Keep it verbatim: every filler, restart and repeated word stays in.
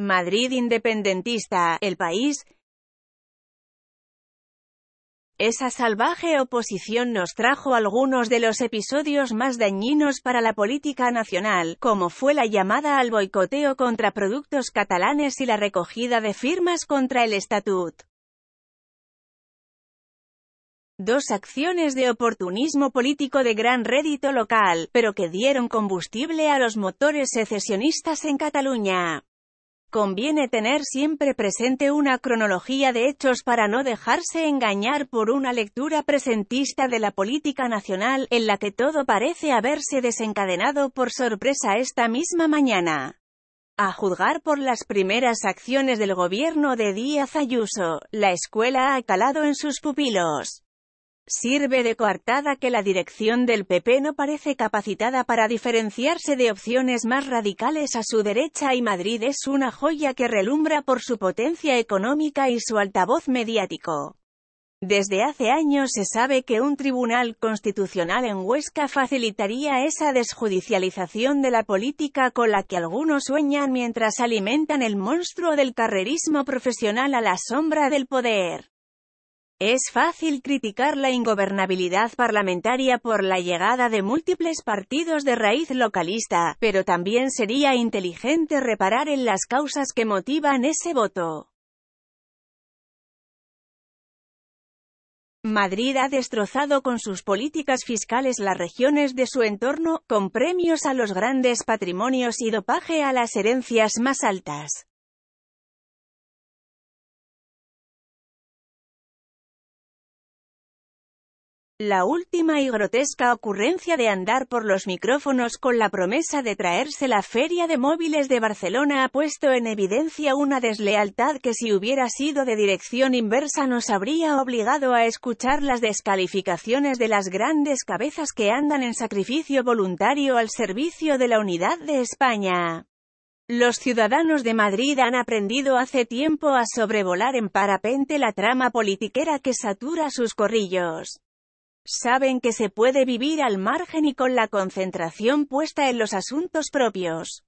Madrid independentista, El País. Esa salvaje oposición nos trajo algunos de los episodios más dañinos para la política nacional, como fue la llamada al boicoteo contra productos catalanes y la recogida de firmas contra el estatut. Dos acciones de oportunismo político de gran rédito local, pero que dieron combustible a los motores secesionistas en Cataluña. Conviene tener siempre presente una cronología de hechos para no dejarse engañar por una lectura presentista de la política nacional, en la que todo parece haberse desencadenado por sorpresa esta misma mañana. A juzgar por las primeras acciones del gobierno de Díaz Ayuso, la escuela ha calado en sus pupilos. Sirve de coartada que la dirección del P P no parece capacitada para diferenciarse de opciones más radicales a su derecha, y Madrid es una joya que relumbra por su potencia económica y su altavoz mediático. Desde hace años se sabe que un tribunal constitucional en Huesca facilitaría esa desjudicialización de la política con la que algunos sueñan mientras alimentan el monstruo del carrerismo profesional a la sombra del poder. Es fácil criticar la ingobernabilidad parlamentaria por la llegada de múltiples partidos de raíz localista, pero también sería inteligente reparar en las causas que motivan ese voto. Madrid ha destrozado con sus políticas fiscales las regiones de su entorno, con premios a los grandes patrimonios y dopaje a las herencias más altas. La última y grotesca ocurrencia de andar por los micrófonos con la promesa de traerse la feria de móviles de Barcelona ha puesto en evidencia una deslealtad que, si hubiera sido de dirección inversa, nos habría obligado a escuchar las descalificaciones de las grandes cabezas que andan en sacrificio voluntario al servicio de la unidad de España. Los ciudadanos de Madrid han aprendido hace tiempo a sobrevolar en parapente la trama politiquera que satura sus corrillos. Saben que se puede vivir al margen y con la concentración puesta en los asuntos propios.